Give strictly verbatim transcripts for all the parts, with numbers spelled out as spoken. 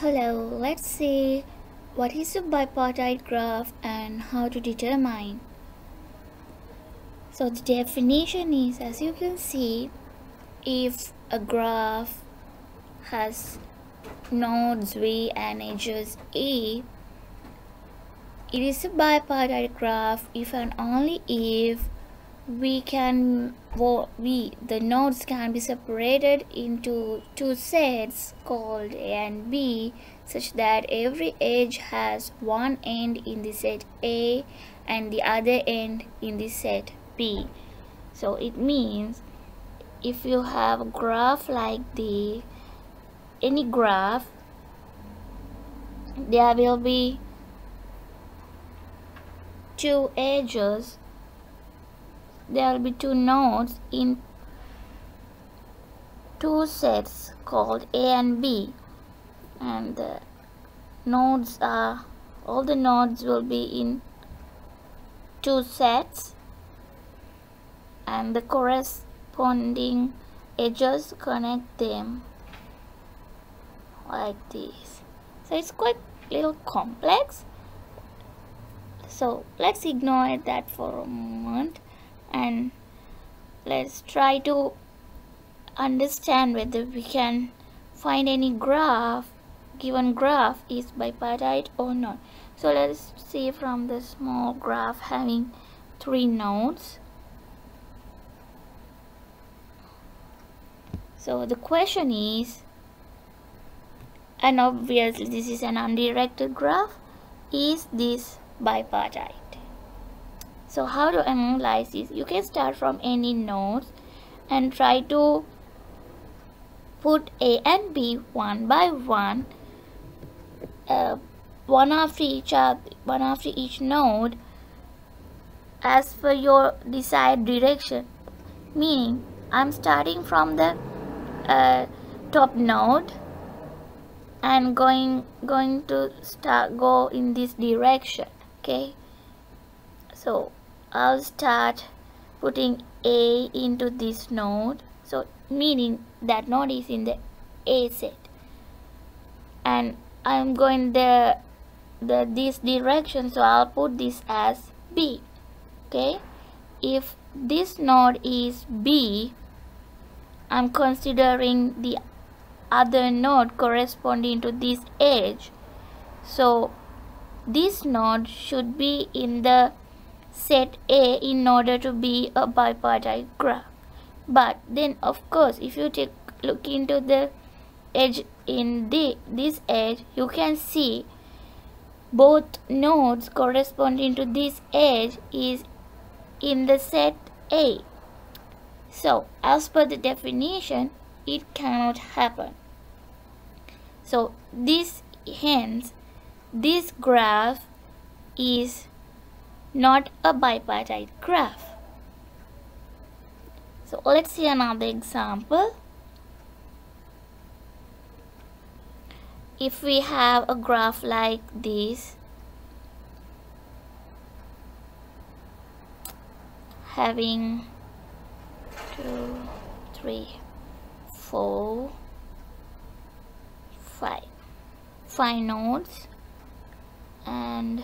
Hello, let's see what is a bipartite graph and how to determine. So the definition is, as you can see, if a graph has nodes V and edges E, it is a bipartite graph if and only if we can we the nodes can be separated into two sets called A and B, such that every edge has one end in the set A and the other end in the set B. So it means if you have a graph like the any graph, there will be two edges. There will be two nodes in two sets called A and B, and the nodes are all the nodes will be in two sets, and the corresponding edges connect them like this. So it's quite little complex, so let's ignore that for a moment and let's try to understand whether we can find any graph, given graph is bipartite or not. So let's see from the small graph having three nodes. So the question is, and obviously this is an undirected graph, is this bipartite? So how to analyze this? You can start from any nodes and try to put A and B one by one, uh, one after each other, one after each node, as per your desired direction. Meaning, I'm starting from the uh, top node and going going to start go in this direction. Okay, so I'll start putting A into this node, so meaning that node is in the A set, and I'm going the, the this direction, so I'll put this as B. Okay, if this node is B, I'm considering the other node corresponding to this edge, so this node should be in the set A in order to be a bipartite graph. But then of course, if you take look into the edge in the this edge, you can see both nodes corresponding to this edge is in the set A. So as per the definition, it cannot happen. So this hence this graph is not a bipartite graph. So let's see another example. If we have a graph like this, having two, three, four, five, five nodes, and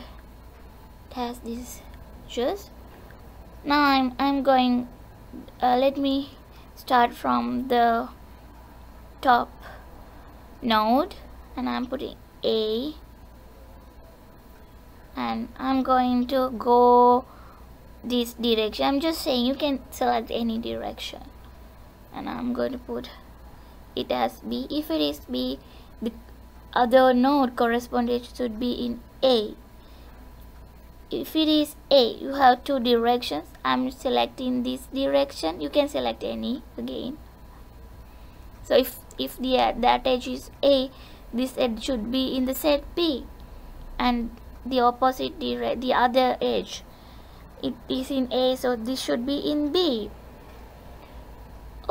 has this just now I'm, I'm going uh, let me start from the top node and I'm putting A, and I'm going to go this direction. I'm just saying you can select any direction, and I'm going to put it as B. If it is B, the other node corresponding should be in A. If it is A, you have two directions. I'm selecting this direction. You can select any again. So if if the that edge is A, this edge should be in the set B, and the opposite dire the other edge, it is in A, so this should be in B.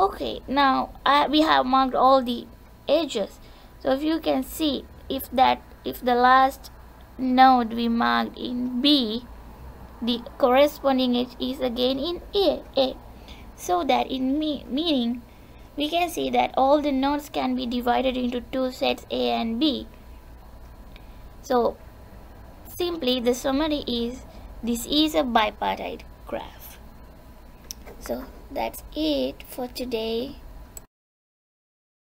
Okay, now I, we have marked all the edges. So if you can see, if that if the last node we marked in B, the corresponding edge is again in A, A. So that in me meaning we can see that all the nodes can be divided into two sets A and B. So simply the summary is this is a bipartite graph. So that's it for today.